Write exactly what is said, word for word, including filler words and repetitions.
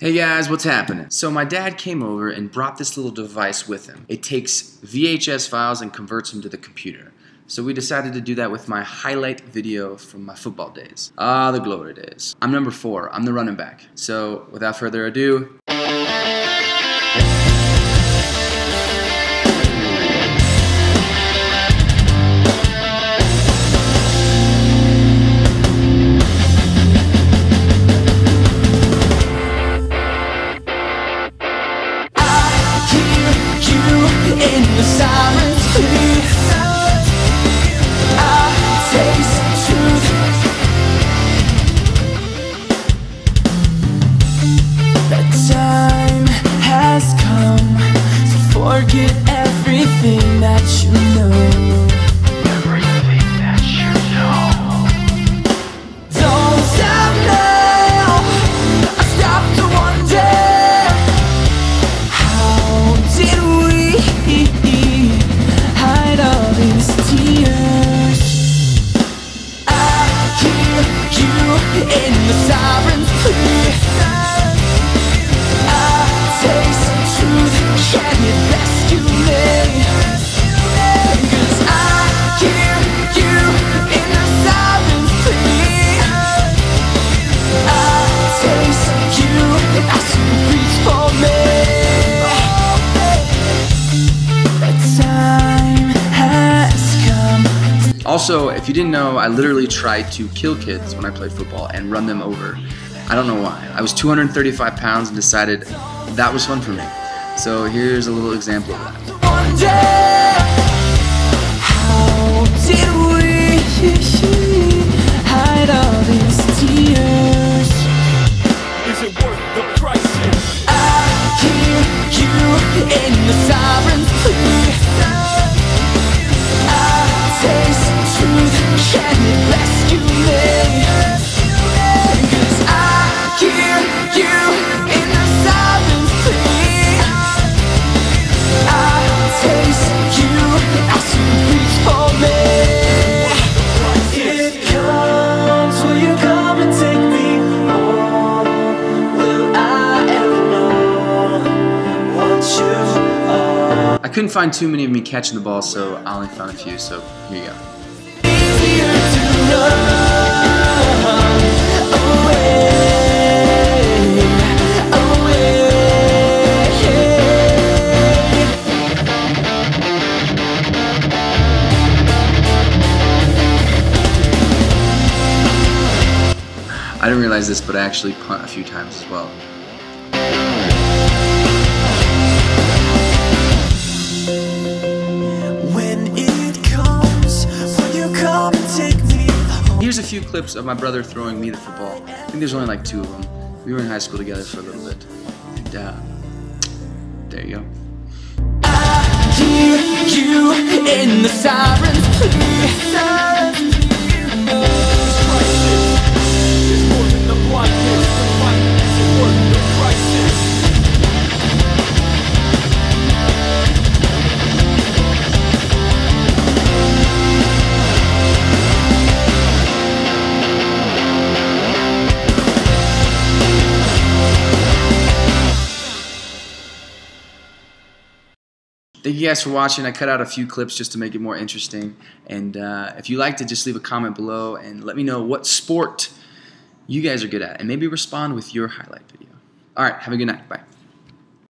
Hey guys, what's happening? So my dad came over and brought this little device with him. It takes V H S files and converts them to the computer. So we decided to do that with my highlight video from my football days. Ah, the glory days. I'm number four, I'm the running back. So without further ado, in the sirens bleed, I taste truth. The time has come to forget everything that you know. Everything that you know. Don't stop now. I stopped to wonder, how did we hide all these tears? I hear you in the sirens plea. I taste truth. Can you rescue me? Cause I hear you in the sirens plea. I taste you. I should reach for me. Also, if you didn't know, I literally tried to kill kids when I played football and run them over. I don't know why. I was two hundred thirty-five pounds and decided that was fun for me. So here's a little example of that. I couldn't find too many of me catching the ball, so I only found a few, so here you go. I didn't realize this, but I actually punt a few times as well. Here's a few clips of my brother throwing me the football. I think there's only like two of them. We were in high school together for a little bit. And, uh, there you go. I hear you in the sirens . Thank you guys for watching. I cut out a few clips just to make it more interesting. And uh, if you liked it, just leave a comment below and let me know what sport you guys are good at. And maybe respond with your highlight video. All right, have a good night. Bye.